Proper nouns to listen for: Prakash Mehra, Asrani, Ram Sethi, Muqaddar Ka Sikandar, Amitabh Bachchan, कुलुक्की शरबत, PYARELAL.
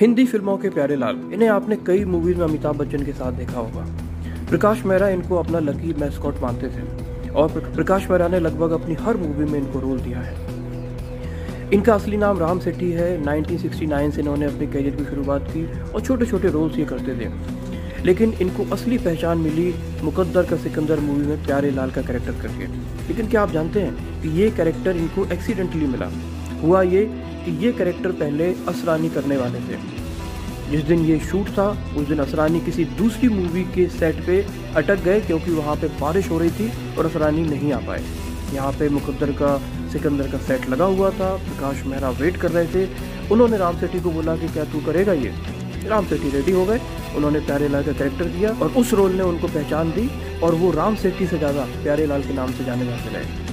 हिंदी फिल्मों के प्यारे लाल, इन्हें आपने कई मूवीज में अमिताभ बच्चन के साथ देखा होगा। प्रकाश मेहरा इनको अपना लकी मैस्कॉट मानते थे और प्रकाश मेहरा ने लगभग अपनी हर मूवी में इनको रोल दिया है। इनका असली नाम राम सेठी है। 1969 से इन्होंने अपने कैरियर की शुरुआत की और छोटे छोटे रोल्स ये करते थे, लेकिन इनको असली पहचान मिली मुकद्दर का सिकंदर मूवी में प्यारे लाल का कैरेक्टर करके। लेकिन क्या आप जानते हैं कि ये कैरेक्टर इनको एक्सीडेंटली मिला। हुआ ये कि ये कैरेक्टर पहले असरानी करने वाले थे। जिस दिन ये शूट था उस दिन असरानी किसी दूसरी मूवी के सेट पे अटक गए क्योंकि वहाँ पे बारिश हो रही थी और असरानी नहीं आ पाए। यहाँ पे मुकद्दर का सिकंदर का सेट लगा हुआ था, प्रकाश मेहरा वेट कर रहे थे। उन्होंने राम सेठी को बोला कि क्या तू करेगा ये। राम सेठी रेडी हो गए, उन्होंने प्यारे लाल का कैरेक्टर दिया और उस रोल ने उनको पहचान दी और वो राम सेठी से ज़्यादा प्यारे लाल के नाम से जाने जाते रहे।